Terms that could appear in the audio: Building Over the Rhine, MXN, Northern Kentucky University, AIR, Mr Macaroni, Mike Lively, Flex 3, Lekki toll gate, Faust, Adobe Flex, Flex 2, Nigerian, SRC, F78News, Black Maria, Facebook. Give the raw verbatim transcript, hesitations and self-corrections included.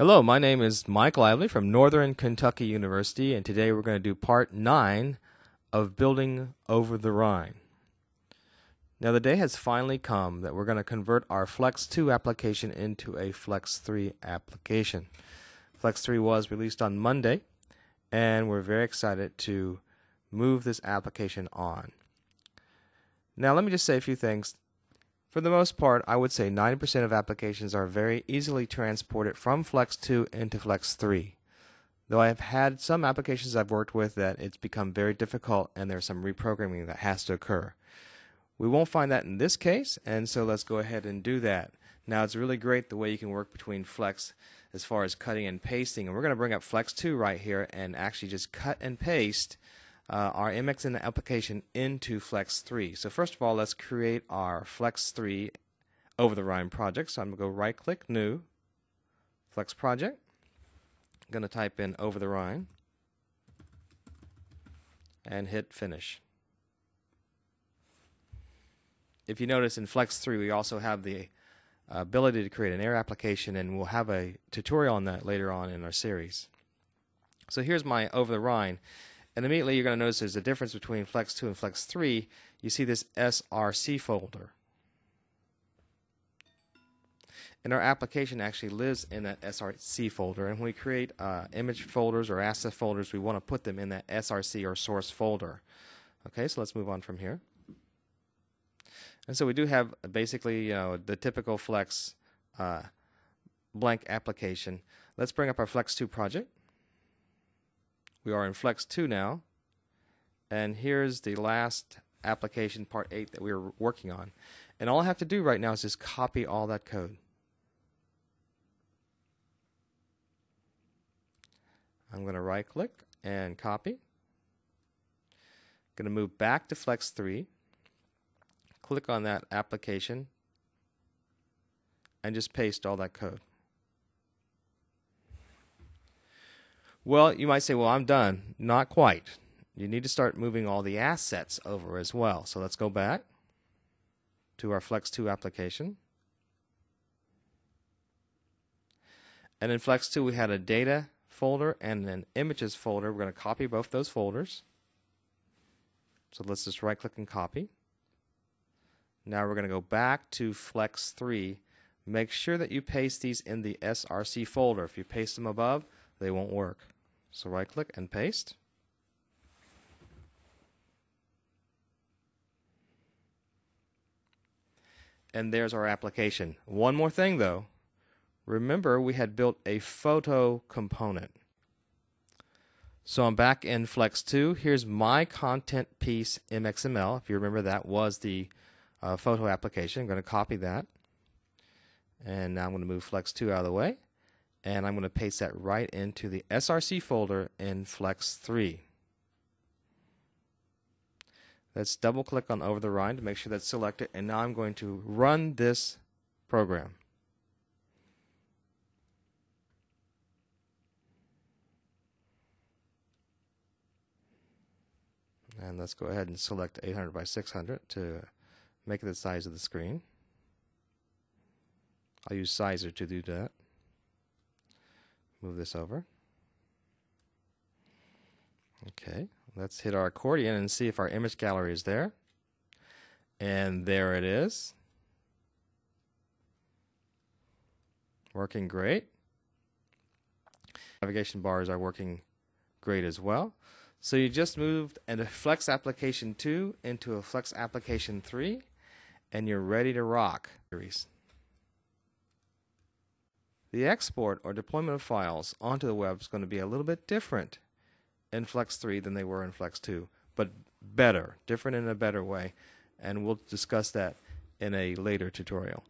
Hello, my name is Mike Lively from Northern Kentucky University, and today we're going to do part nine of Building Over the Rhine. Now the day has finally come that we're going to convert our Flex two application into a Flex three application. Flex three was released on Monday, and we're very excited to move this application on. Now let me just say a few things. For the most part, I would say ninety percent of applications are very easily transported from Flex two into Flex three. Though I have had some applications I've worked with that it's become very difficult and there's some reprogramming that has to occur. We won't find that in this case, and so let's go ahead and do that. Now it's really great the way you can work between Flex as far as cutting and pasting, and we're going to bring up Flex two right here and actually just cut and paste Uh, our M X N application into Flex three. So first of all, let's create our Flex three Over the Rhine project. So I'm going to go right-click, New, Flex Project. I'm going to type in Over the Rhine and hit Finish. If you notice in Flex three, we also have the ability to create an AIR application, and we'll have a tutorial on that later on in our series. So here's my Over the Rhine. And immediately you're going to notice there's a difference between Flex two and Flex three. You see this S R C folder. And our application actually lives in that S R C folder. And when we create uh, image folders or asset folders, we want to put them in that S R C or source folder. Okay, so let's move on from here. And so we do have basically, you know, the typical Flex uh, blank application. Let's bring up our Flex two project. We are in Flex two now, and here's the last application, Part eight, that we were working on. And all I have to do right now is just copy all that code. I'm going to right-click and copy. I'm going to move back to Flex three, click on that application, and just paste all that code. Well, you might say, well, I'm done. Not quite. You need to start moving all the assets over as well. So let's go back to our Flex two application. And in Flex two, we had a data folder and an images folder. We're going to copy both those folders. So let's just right-click and copy. Now we're going to go back to Flex three. Make sure that you paste these in the S R C folder. If you paste them above, they won't work. So right-click and paste. And there's our application. One more thing though. Remember, we had built a photo component. So I'm back in Flex two. Here's my content piece M X M L. If you remember, that was the uh, photo application. I'm going to copy that. And now I'm going to move Flex two out of the way. And I'm going to paste that right into the S R C folder in Flex three. Let's double click on Over the Rhine to make sure that's selected, and now I'm going to run this program. And let's go ahead and select eight hundred by six hundred to make it the size of the screen. I'll use Sizer to do that. Move this over. Okay, let's hit our accordion and see if our image gallery is there. And there it is. Working great. Navigation bars are working great as well. So you just moved a Flex application two into a Flex application three, and you're ready to rock. The export or deployment of files onto the web is going to be a little bit different in Flex three than they were in Flex two, but better, different in a better way, and we'll discuss that in a later tutorial.